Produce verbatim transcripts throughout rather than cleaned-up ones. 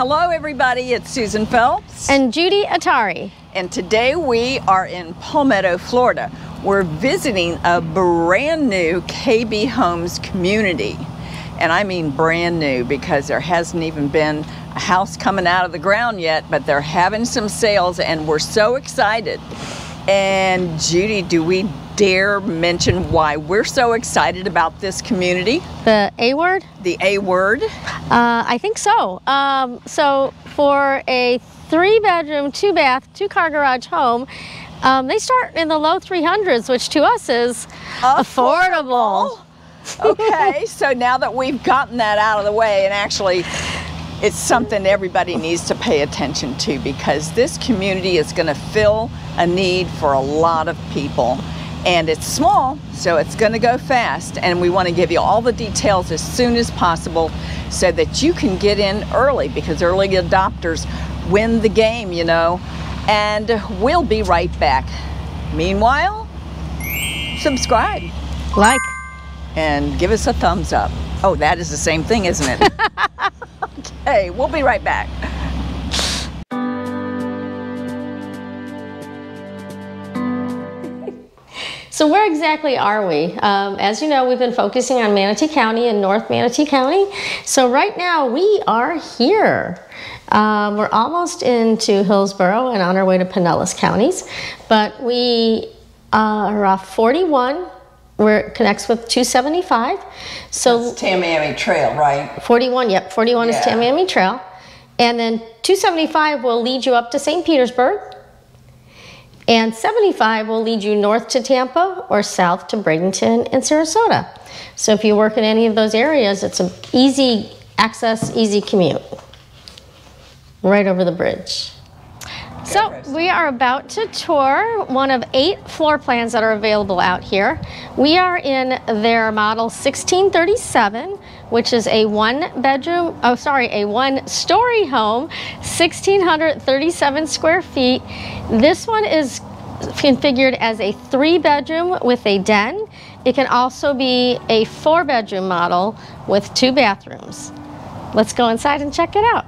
Hello everybody, it's Susan Phelps and Judy Athari, and today we are in Palmetto, Florida. We're visiting a brand new K B Homes community, and I mean brand new because there hasn't even been a house coming out of the ground yet, but they're having some sales and we're so excited. And Judy, do we dare mention why we're so excited about this community? The A word? The A word. Uh, I think so. Um, so for a three-bedroom, two-bath, two-car garage home, um, they start in the low three hundreds, which to us is affordable. affordable. Okay, so now that we've gotten that out of the way, and actually it's something everybody needs to pay attention to, because this community is going to fill a need for a lot of people. And it's small, so it's going to go fast, and we want to give you all the details as soon as possible so that you can get in early, because early adopters win the game, you know. And we'll be right back. Meanwhile, subscribe, like, and give us a thumbs up. Oh, that is the same thing, isn't it? Okay, we'll be right back. So where exactly are we? Um, as you know, we've been focusing on Manatee County and North Manatee County. So right now we are here. Um, we're almost into Hillsborough and on our way to Pinellas counties, but we uh, are off forty-one. We're connects with two seventy-five. So that's Tamiami Trail, right? forty-one, yep. forty-one, yeah, is Tamiami Trail, and then two seventy-five will lead you up to Saint Petersburg. And seventy-five will lead you north to Tampa or south to Bradenton and Sarasota. So if you work in any of those areas, it's an easy access, easy commute. Right over the bridge. So we are about to tour one of eight floor plans that are available out here. We are in their model sixteen thirty-seven, which is a one bedroom, oh sorry, a one story home, one thousand six hundred thirty-seven square feet. This one is configured as a three bedroom with a den. It can also be a four bedroom model with two bathrooms. Let's go inside and check it out.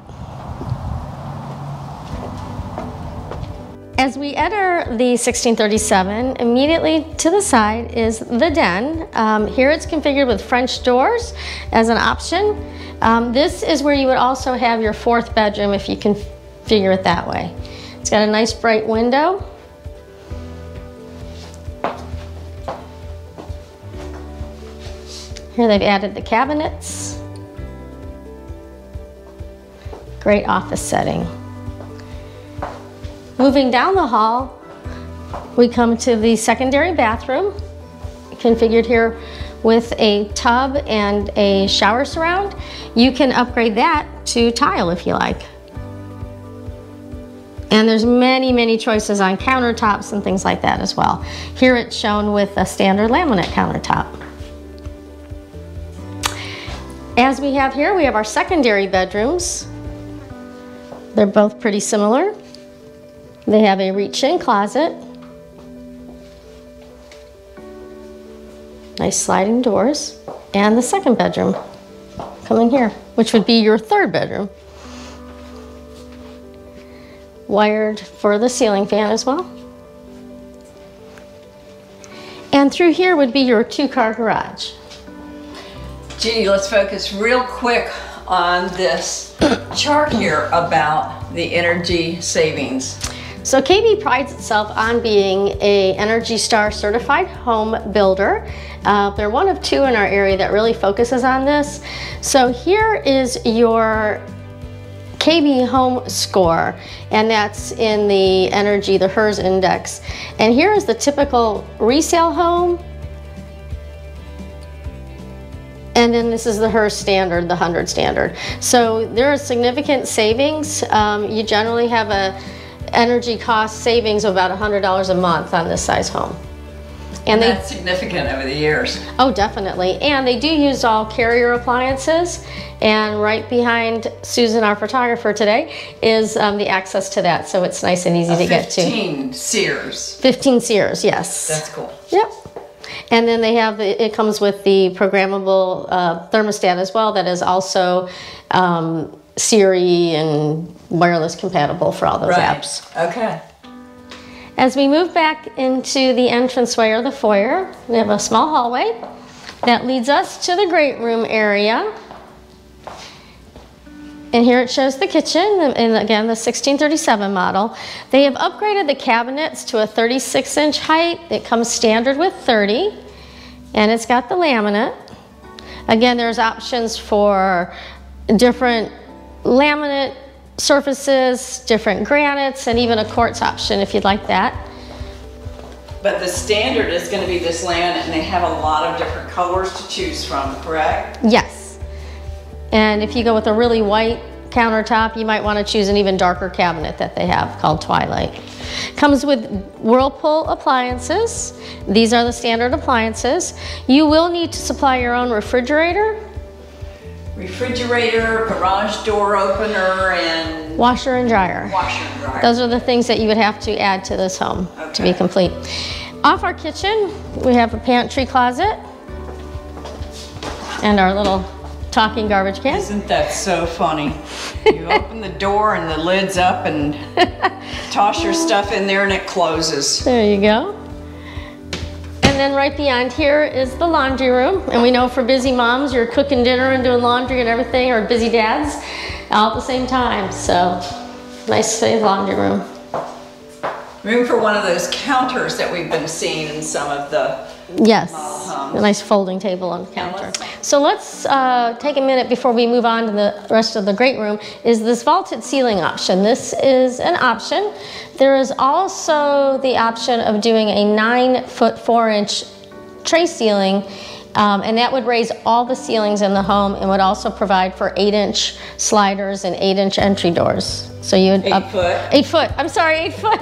As we enter the sixteen thirty-seven, immediately to the side is the den. Um, here it's configured with French doors as an option. Um, this is where you would also have your fourth bedroom if you can figure it that way. It's got a nice bright window. Here they've added the cabinets. Great office setting. Moving down the hall, we come to the secondary bathroom, configured here with a tub and a shower surround. You can upgrade that to tile if you like. And there's many, many choices on countertops and things like that as well. Here it's shown with a standard laminate countertop. As we have here, we have our secondary bedrooms. They're both pretty similar. They have a reach-in closet, nice sliding doors, and the second bedroom, come in here, which would be your third bedroom. Wired for the ceiling fan as well. And through here would be your two-car garage. Judy, let's focus real quick on this chart here about the energy savings. So K B prides itself on being a ENERGY STAR certified home builder. Uh, they're one of two in our area that really focuses on this. So here is your K B home score, and that's in the energy, the HERS index. And here is the typical resale home. And then this is the HERS standard, the one hundred standard. So there are significant savings. Um, you generally have a energy cost savings of about one hundred dollars a month on this size home. And, and they, that's significant over the years. Oh, definitely. And they do use all Carrier appliances. And right behind Susan, our photographer today, is um, the access to that. So it's nice and easy a to get to. fifteen Sears. fifteen Sears, yes. That's cool. Yep. And then they have, it comes with the programmable uh, thermostat as well that is also um, Siri and wireless compatible for all those right. apps. Okay. As we move back into the entranceway or the foyer, we have a small hallway that leads us to the great room area. And here it shows the kitchen, and again, the sixteen thirty-seven model. They have upgraded the cabinets to a thirty-six inch height. It comes standard with thirty, and it's got the laminate. Again, there's options for different laminate surfaces, different granites, and even a quartz option if you'd like that. But the standard is going to be this laminate, and they have a lot of different colors to choose from, correct? Yes. And if you go with a really white countertop, you might want to choose an even darker cabinet that they have called Twilight. Comes with Whirlpool appliances. These are the standard appliances. You will need to supply your own refrigerator. Refrigerator, garage door opener, and... Washer and dryer. Washer and dryer. Those are the things that you would have to add to this home okay. to be complete. Off our kitchen, we have a pantry closet and our little talking garbage can. Isn't that so funny? You open the door and the lid's up and toss your stuff in there and it closes. There you go. And then right beyond here is the laundry room. And we know for busy moms, you're cooking dinner and doing laundry and everything, or busy dads, all at the same time. So nice safe laundry room. Room for one of those counters that we've been seeing in some of the Yes, a nice folding table on the counter. So let's uh, take a minute before we move on to the rest of the great room, is this vaulted ceiling option. This is an option. There is also the option of doing a nine foot four inch tray ceiling, um, and that would raise all the ceilings in the home and would also provide for eight inch sliders and eight inch entry doors. So you would eight up, foot. Eight foot. I'm sorry, eight foot.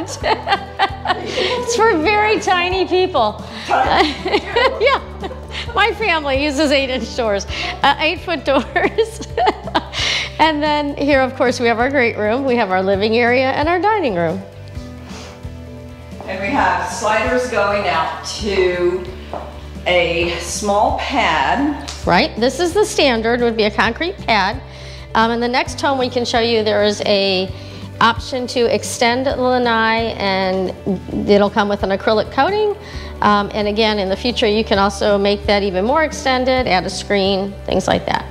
It's for very tiny people. Tiny. Yeah, my family uses eight inch doors, uh, eight foot doors. And then here, of course, we have our great room. We have our living area and our dining room. And we have sliders going out to a small pad. Right. This is the standard. Would be a concrete pad. Um, in the next home we can show you there is a option to extend lanai, and it'll come with an acrylic coating. Um, and again, in the future, you can also make that even more extended, add a screen, things like that.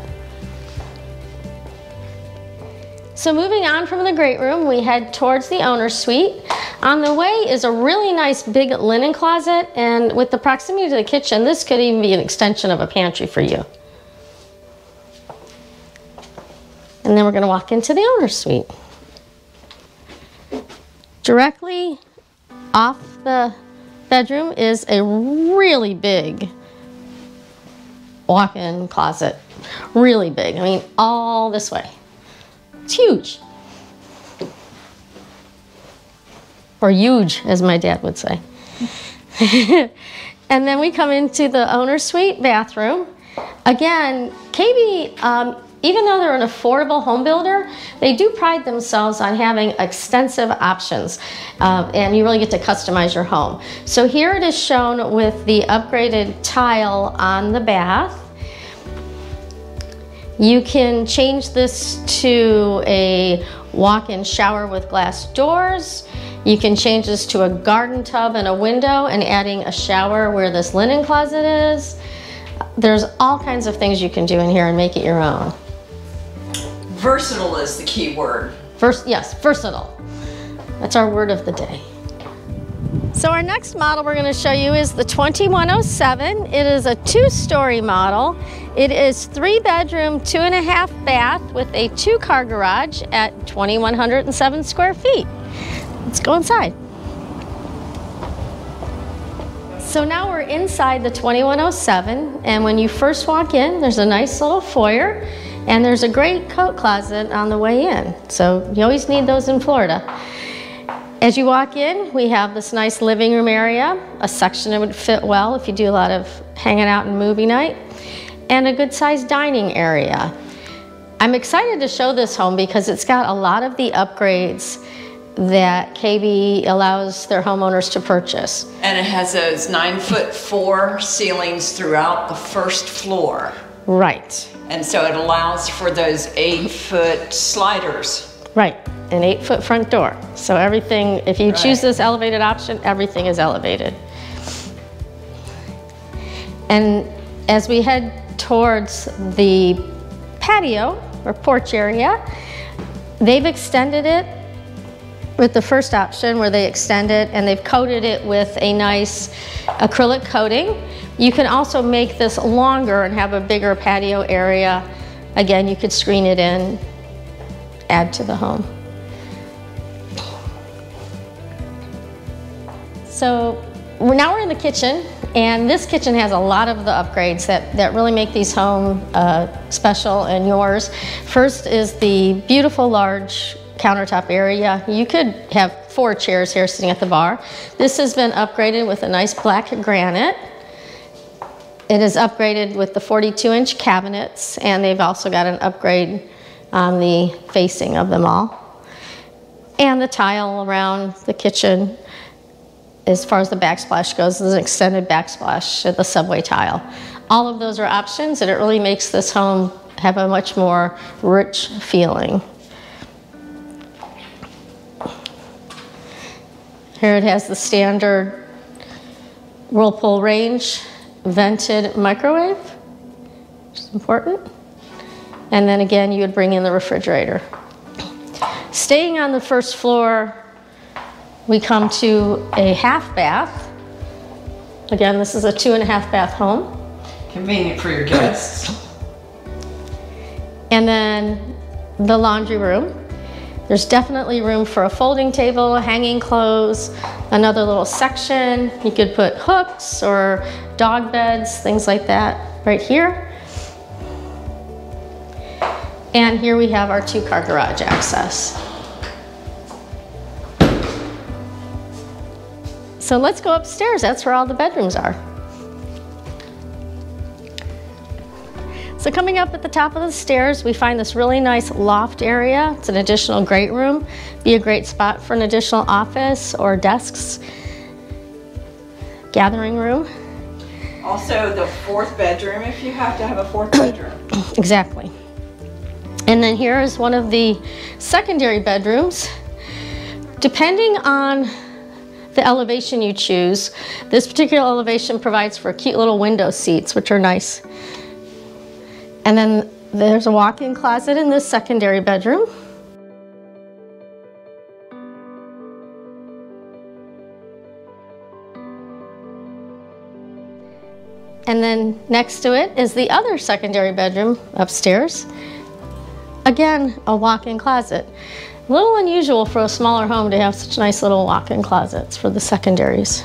So moving on from the great room, we head towards the owner's suite. On the way is a really nice big linen closet, and with the proximity to the kitchen, this could even be an extension of a pantry for you. And then we're going to walk into the owner's suite. Directly off the bedroom is a really big walk-in closet. Really big. I mean, all this way. It's huge. Or huge, as my dad would say. And then we come into the owner's suite bathroom. Again, K B, um, even though they're an affordable home builder, they do pride themselves on having extensive options, uh, and you really get to customize your home. So here it is shown with the upgraded tile on the bath. You can change this to a walk-in shower with glass doors. You can change this to a garden tub and a window, and adding a shower where this linen closet is. There's all kinds of things you can do in here and make it your own. Versatile is the key word. Vers- yes, versatile. That's our word of the day. So our next model we're going to show you is the twenty-one oh seven. It is a two-story model. It is three bedroom, two and a half bath with a two-car garage at twenty-one oh seven square feet. Let's go inside. So now we're inside the twenty-one oh seven, and when you first walk in, there's a nice little foyer, and there's a great coat closet on the way in. So you always need those in Florida. As you walk in, we have this nice living room area, a section that would fit well if you do a lot of hanging out and movie night, and a good-sized dining area. I'm excited to show this home because it's got a lot of the upgrades that K B allows their homeowners to purchase. And it has those nine foot four ceilings throughout the first floor. Right. And so it allows for those eight foot sliders. Right, an eight foot front door. So everything, if you right. choose this elevated option, everything is elevated. And as we head towards the patio or porch area, they've extended it with the first option where they extend it, and they've coated it with a nice acrylic coating. You can also make this longer and have a bigger patio area. Again, you could screen it in, add to the home. So we're, now we're in the kitchen, and this kitchen has a lot of the upgrades that, that really make these homes uh, special and yours. First is the beautiful large countertop area. You could have four chairs here sitting at the bar. This has been upgraded with a nice black granite. It is upgraded with the forty-two inch cabinets, and they've also got an upgrade on the facing of them all. And the tile around the kitchen, as far as the backsplash goes, there's an extended backsplash at the subway tile. All of those are options, and it really makes this home have a much more rich feeling. Here it has the standard Whirlpool range, vented microwave, which is important. And then again, you would bring in the refrigerator. Staying on the first floor, we come to a half bath. Again, this is a two and a half bath home. Convenient for your guests. And then the laundry room. There's definitely room for a folding table, hanging clothes, another little section. You could put hooks or dog beds, things like that right here. And here we have our two car garage access. So let's go upstairs. That's where all the bedrooms are. So coming up at the top of the stairs, we find this really nice loft area. It's an additional great room. Be a great spot for an additional office or desks. Gathering room. Also the fourth bedroom, if you have to have a fourth bedroom. Exactly. And then here is one of the secondary bedrooms. Depending on the elevation you choose, this particular elevation provides for cute little window seats, which are nice. And then there's a walk-in closet in this secondary bedroom. And then next to it is the other secondary bedroom upstairs. Again, a walk-in closet. A little unusual for a smaller home to have such nice little walk-in closets for the secondaries.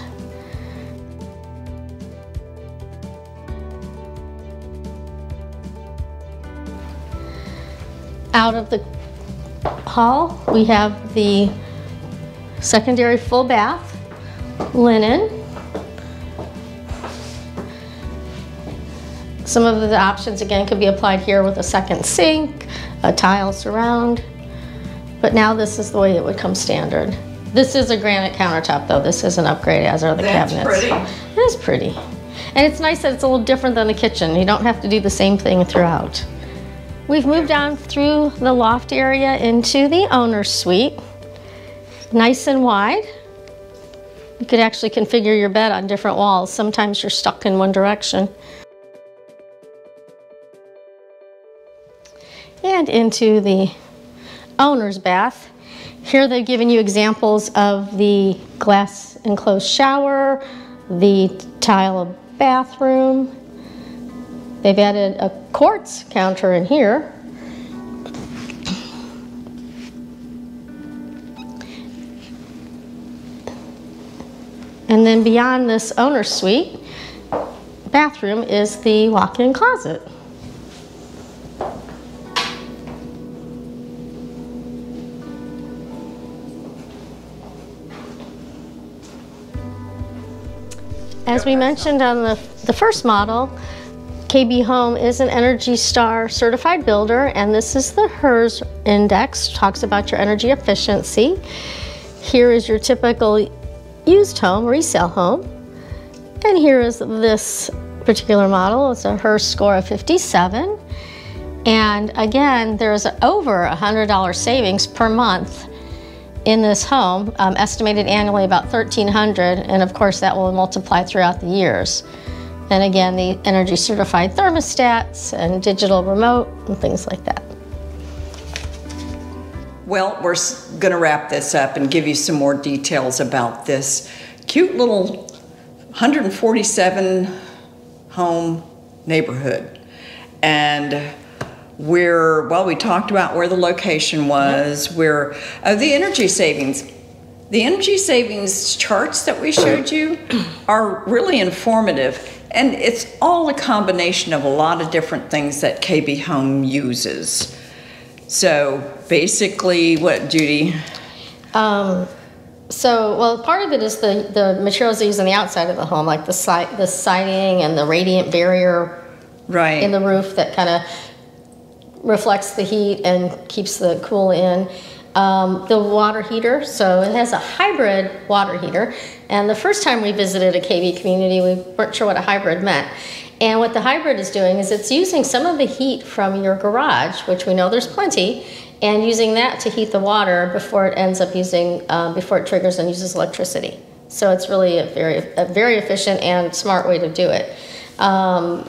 Out of the hall, we have the secondary full bath, linen. Some of the options, again, could be applied here with a second sink, a tile surround. But now this is the way it would come standard. This is a granite countertop though. This is an upgrade, as are the That's cabinets. Pretty. It is pretty. And it's nice that it's a little different than the kitchen. You don't have to do the same thing throughout. We've moved on through the loft area into the owner's suite. Nice and wide. You could actually configure your bed on different walls. Sometimes you're stuck in one direction. And into the owner's bath. Here they've given you examples of the glass enclosed shower, the tile bathroom. They've added a quartz counter in here. And then beyond this owner's suite bathroom is the walk-in closet. As we mentioned on the, the first model, K B Home is an ENERGY STAR certified builder, and this is the HERS index, talks about your energy efficiency. Here is your typical used home, resale home, and here is this particular model. It's a HERS score of fifty-seven. And again, there's over one hundred dollars savings per month in this home, um, estimated annually about thirteen hundred dollars, and of course that will multiply throughout the years. And again, the energy certified thermostats and digital remote and things like that. Well, we're gonna wrap this up and give you some more details about this cute little one hundred forty-seven home neighborhood. And we're, well, we talked about where the location was, where uh, the energy savings. The energy savings charts that we showed you are really informative. And it's all a combination of a lot of different things that K B Home uses. So basically, what, Judy? Um, so, well, part of it is the, the materials they use on the outside of the home, like the, si the siding and the radiant barrier right. in the roof that kind of reflects the heat and keeps the cool in. Um, the water heater, so it has a hybrid water heater. And the first time we visited a K B community, we weren't sure what a hybrid meant. And what the hybrid is doing is it's using some of the heat from your garage, which we know there's plenty, and using that to heat the water before it ends up using, uh, before it triggers and uses electricity. So it's really a very, a very efficient and smart way to do it. Um,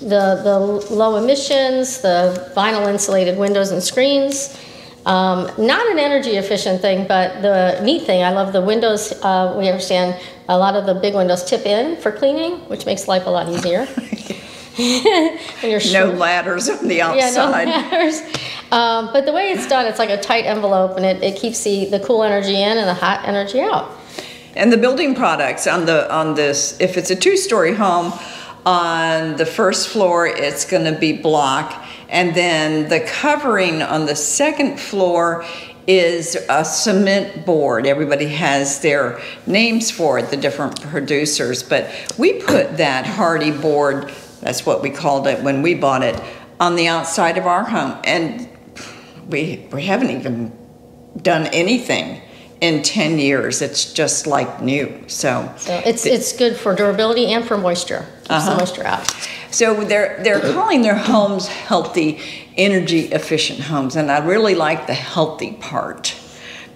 the, the low emissions, the vinyl insulated windows and screens. Um, not an energy efficient thing, but the neat thing, I love the windows, uh, we understand a lot of the big windows tip in for cleaning, which makes life a lot easier. You're no ladders on the outside. Yeah, no ladders. Um, but the way it's done, it's like a tight envelope, and it, it keeps the, the cool energy in and the hot energy out. And the building products on, the, on this, if it's a two-story home, on the first floor it's going to be block, and then the covering on the second floor is a cement board. Everybody has their names for it, the different producers, but we put that Hardy board, that's what we called it when we bought it, on the outside of our home, and we, we haven't even done anything in ten years. It's just like new. So, so it's it's good for durability and for moisture. Keeps uh-huh. the moisture out. So they're they're calling their homes healthy, energy efficient homes, and I really like the healthy part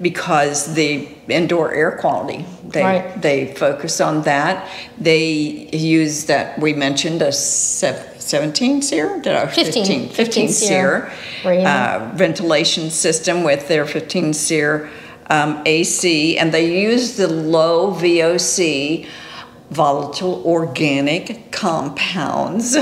because the indoor air quality, they right. they focus on that. They use that we mentioned a seventeen SEER, did I? fifteen, fifteen, fifteen SEER uh, ventilation system with their fifteen SEER. Um, A C, and they use the low V O C, volatile organic compounds.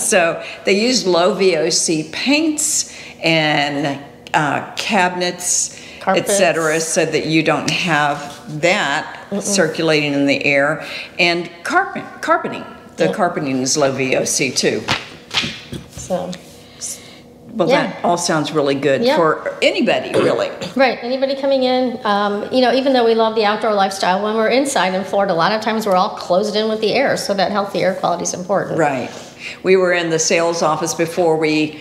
So they use low V O C paints and uh, cabinets, et cetera, so that you don't have that Mm-mm. circulating in the air. And carpet, carpeting. The yeah. carpeting is low V O C too. So. Well, yeah. that all sounds really good yeah. for anybody, really. Right, anybody coming in, um, you know, even though we love the outdoor lifestyle, when we're inside in Florida, a lot of times we're all closed in with the air, so that healthy air quality is important. Right. We were in the sales office before we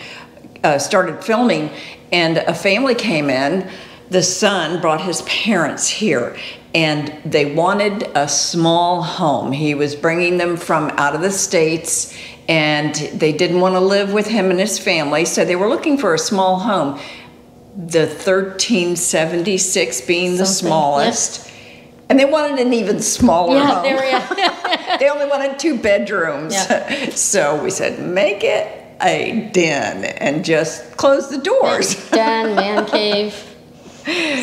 uh, started filming, and a family came in. The son brought his parents here, and they wanted a small home. He was bringing them from out of the States, and they didn't want to live with him and his family, so they were looking for a small home. The thirteen seventy-six being Something. the smallest. Yes. And they wanted an even smaller yeah, home. They, were, yeah. They only wanted two bedrooms. Yeah. So we said, make it a den and just close the doors. Den, man cave.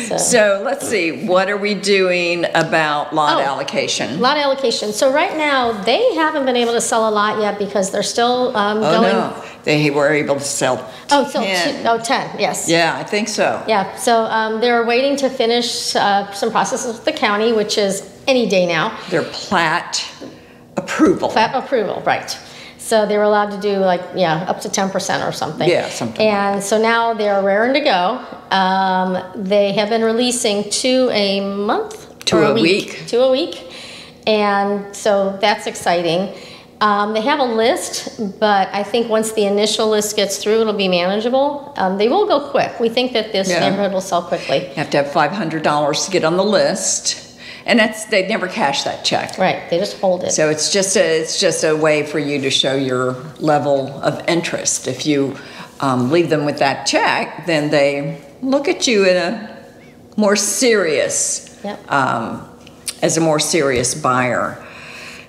So. so let's see, what are we doing about lot oh, allocation? Lot allocation. So right now they haven't been able to sell a lot yet because they're still um, oh, going. Oh no, they were able to sell oh, ten. So two, oh, ten, yes. Yeah, I think so. Yeah, so um, they're waiting to finish uh, some processes with the county, which is any day now. Their plat approval. Plat approval, right. So they were allowed to do like, yeah, up to ten percent or something. Yeah, something. And like so now they're raring to go. Um, they have been releasing two a month. Two a week. week. Two a week. And so that's exciting. Um, they have a list, but I think once the initial list gets through, it'll be manageable. Um, they will go quick. We think that this yeah. neighborhood will sell quickly. You have to have five hundred dollars to get on the list. and that's they never cash that check. Right, they just hold it. So it's just a it's just a way for you to show your level of interest. If you um, leave them with that check, then they look at you in a more serious, yep. um, as a more serious buyer.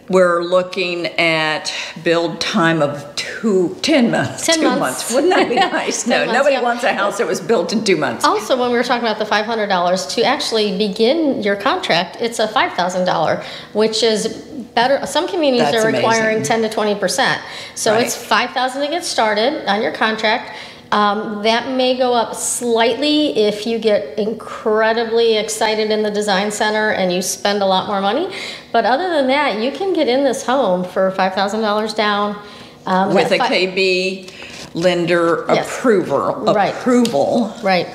We're looking at build time of two, ten months, ten two months. months. Wouldn't that be nice? No, months, nobody yeah. wants a house that was built in two months. Also, when we were talking about the five hundred dollars, to actually begin your contract, it's a five thousand dollars, which is better. Some communities That's are requiring amazing. ten to twenty percent. So right. it's five thousand dollars to get started on your contract. Um, that may go up slightly if you get incredibly excited in the design center and you spend a lot more money. But other than that, you can get in this home for five thousand dollars down. Um, With a K B lender yes. approval. Right. Approval. Right.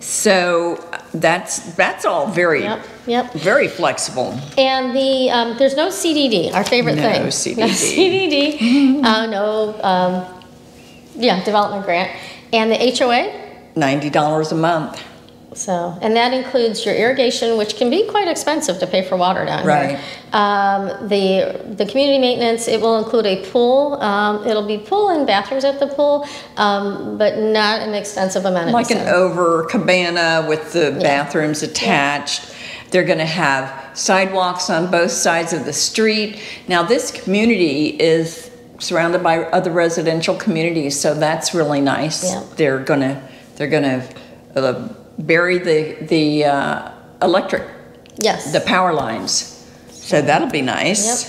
So that's that's all very yep, yep. very flexible. And the um, there's no C D D, our favorite no thing. C D D. No C D D. Mm-hmm. uh, no. Um, Yeah, development grant. And the H O A? ninety dollars a month. So, and that includes your irrigation, which can be quite expensive to pay for water down right. here. Um, the, the community maintenance, it will include a pool. Um, it'll be pool and bathrooms at the pool, um, but not an extensive amenity. Like an over cabana with the yeah. bathrooms attached. Yeah. They're going to have sidewalks on both sides of the street. Now, this community is surrounded by other residential communities, so that's really nice. Yeah. They're gonna they're gonna uh, bury the the uh, electric, yes, the power lines. So that'll be nice. Yep.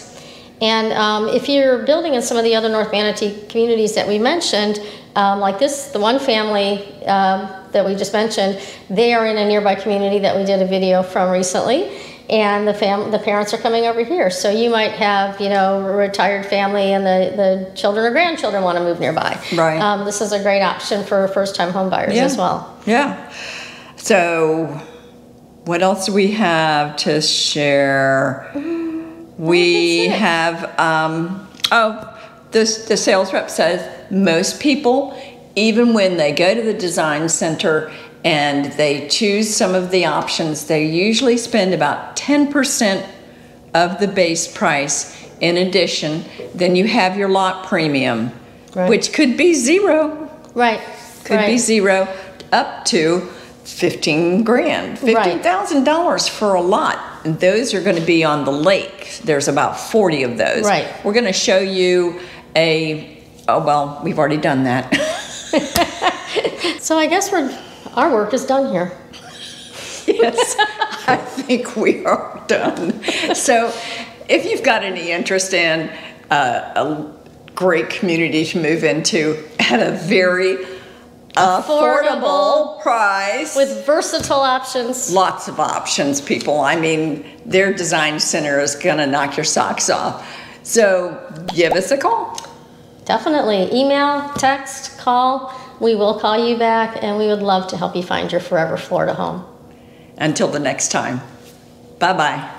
And um, if you're building in some of the other North Manatee communities that we mentioned, um, like this, the one family um, that we just mentioned, they are in a nearby community that we did a video from recently. And the fam the parents are coming over here. So you might have, you know, a retired family and the, the children or grandchildren want to move nearby. Right. Um, this is a great option for first-time home buyers yeah. as well. Yeah. So what else do we have to share? We have, um, oh, this, the sales rep says most people, even when they go to the design center and they choose some of the options, they usually spend about ten percent of the base price. In addition, then you have your lot premium, right. which could be zero. Right. Could right. be zero up to fifteen grand, fifteen thousand dollars right. for a lot. And those are going to be on the lake. There's about forty of those. Right. We're going to show you a, oh, well, we've already done that. So I guess we're... Our work is done here. Yes, I think we are done. So if you've got any interest in uh, a great community to move into at a very affordable, affordable price. With versatile options. Lots of options, people. I mean, their design center is going to knock your socks off. So give us a call. Definitely. Email, text, call. We will call you back, and we would love to help you find your forever Florida home. Until the next time, bye-bye.